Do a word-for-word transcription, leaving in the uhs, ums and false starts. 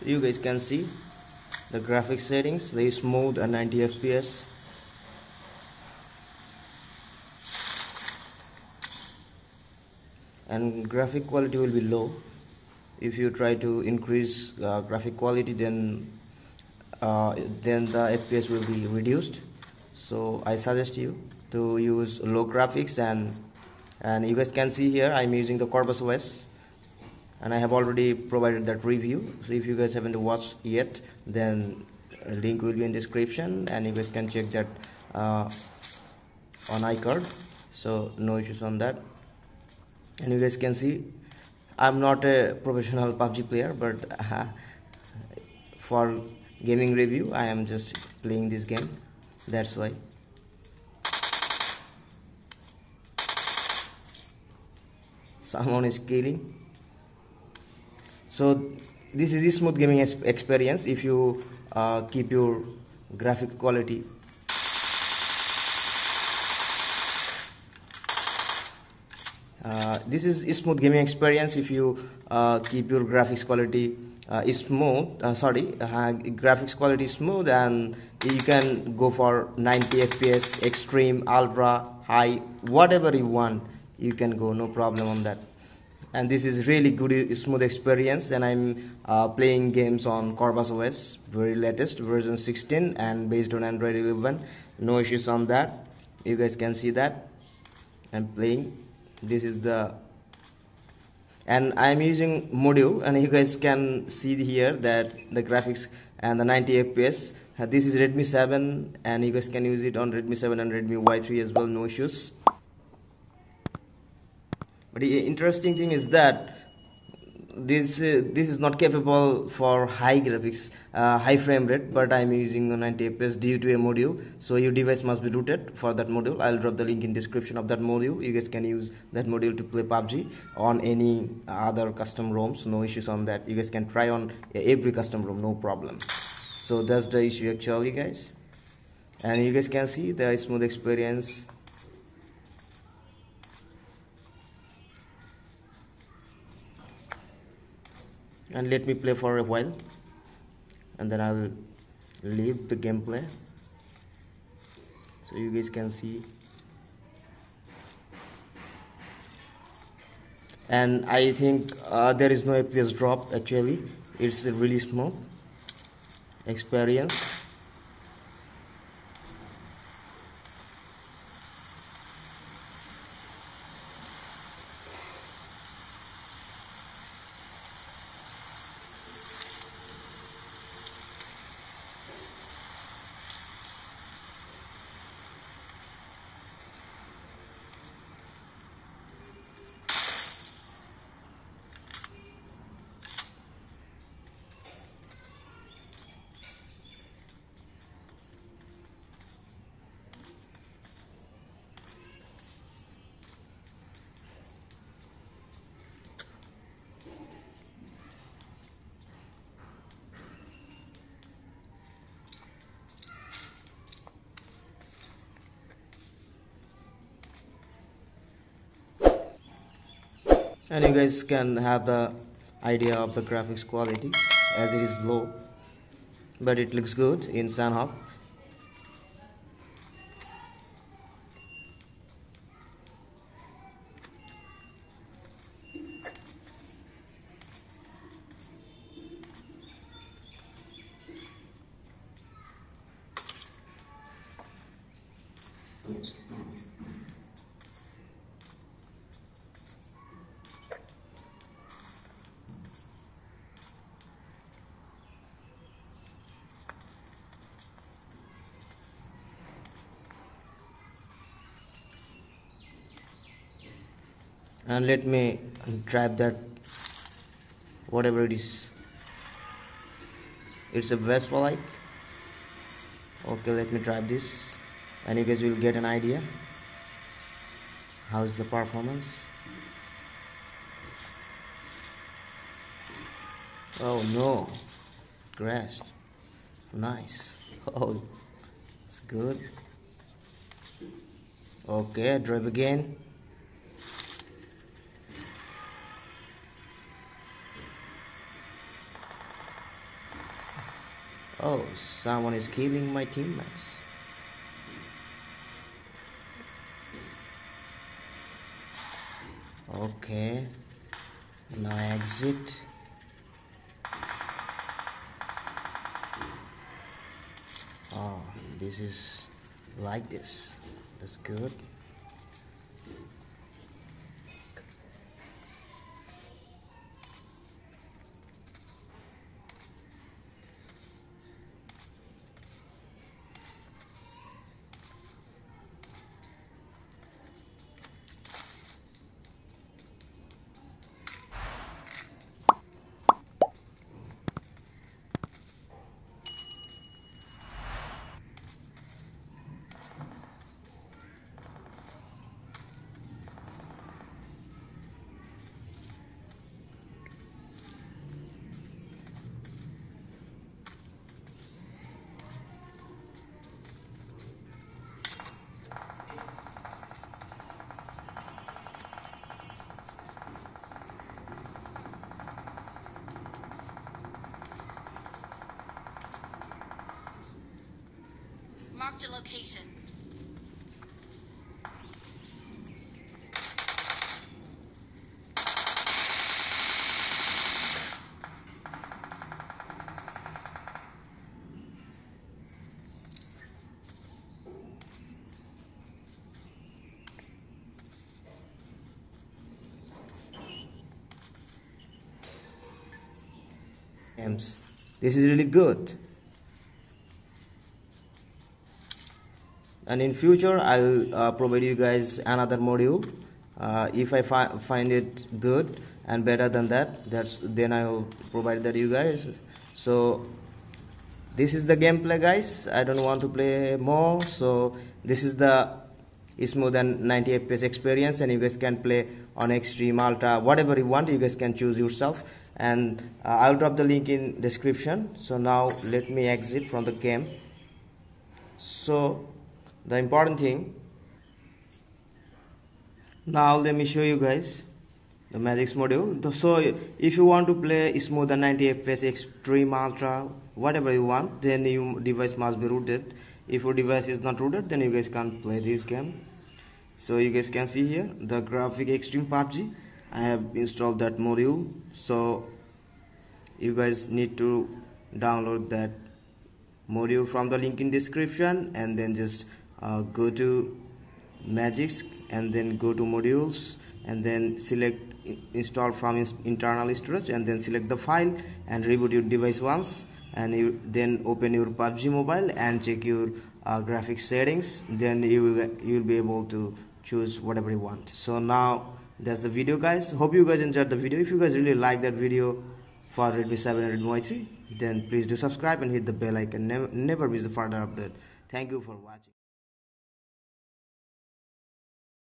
So you guys can see the graphics settings, they use smooth and ninety F P S. And graphic quality will be low. If you try to increase uh, graphic quality, then uh, then the F P S will be reduced. So I suggest you to use low graphics, and and you guys can see here I'm using the Corvus O S, and I have already provided that review. So if you guys haven't watched yet, then link will be in description, and you guys can check that uh, on iCard. So no issues on that. And you guys can see I'm not a professional P U B G player, but uh, for gaming review I am just playing this game, that's why. Someone is killing. So this is a smooth gaming experience if you uh, keep your graphic quality. Uh, this is a smooth gaming experience if you uh, keep your graphics quality uh, is smooth. Uh, sorry, uh, graphics quality smooth, and you can go for ninety F P S, extreme, ultra, high, whatever you want. You can go, no problem on that. And this is really good, smooth experience. And I'm uh, playing games on Corvus O S, very latest version sixteen, and based on Android eleven. No issues on that. You guys can see that I'm playing. This is the, and I am using module, and you guys can see here that the graphics and the ninety F P S. This is Redmi seven, and you guys can use it on Redmi seven and Redmi Y three as well, no issues. But the interesting thing is that this uh, this is not capable for high graphics, uh, high frame rate, but I am using ninety F P S due to a module, so your device must be rooted for that module. I'll drop the link in description of that module. You guys can use that module to play P U B G on any other custom ROMs, no issues on that. You guys can try on every custom ROM, no problem. So that's the issue actually, guys. And you guys can see the smooth experience. And let me play for a while, and then I'll leave the gameplay so you guys can see. And I think uh, there is no F P S drop actually. It's a really smooth experience. And you guys can have the idea of the graphics quality, as it is low, but it looks good in Sanhok. And let me drive that, whatever it is. It's a Vespa like. Okay, let me drive this, and you guys will get an idea how's the performance. Oh no, crashed. Nice. Oh, it's good. Okay, drive again. Oh, someone is killing my teammates. Okay, now exit. Oh, this is like this. That's good. Marked a location. This is really good. And in future, I'll uh, provide you guys another module. Uh, if I fi find it good and better than that, that's then I'll provide that you guys. So this is the gameplay, guys. I don't want to play more. So this is the it's more than ninety F P S experience, and you guys can play on extreme, ultra, whatever you want. You guys can choose yourself, and uh, I'll drop the link in description. So now let me exit from the game. So the important thing, now let me show you guys the Magisk module. So if you want to play smooth and ninety F P S, extreme, ultra, whatever you want, then your device must be rooted. If your device is not rooted, then you guys can't play this game. So you guys can see here the graphic extreme P U B G. I have installed that module, so you guys need to download that module from the link in description, and then just Uh, go to Magisk and then go to modules, and then select install from internal storage, and then select the file and reboot your device once, and you then open your P U B G Mobile and check your uh, graphics settings. Then you will, you will be able to choose whatever you want. So now that's the video, guys. Hope you guys enjoyed the video. If you guys really like that video for Redmi seven and Redmi Y three, then please do subscribe and hit the bell icon. Never, never miss the further update. Thank you for watching.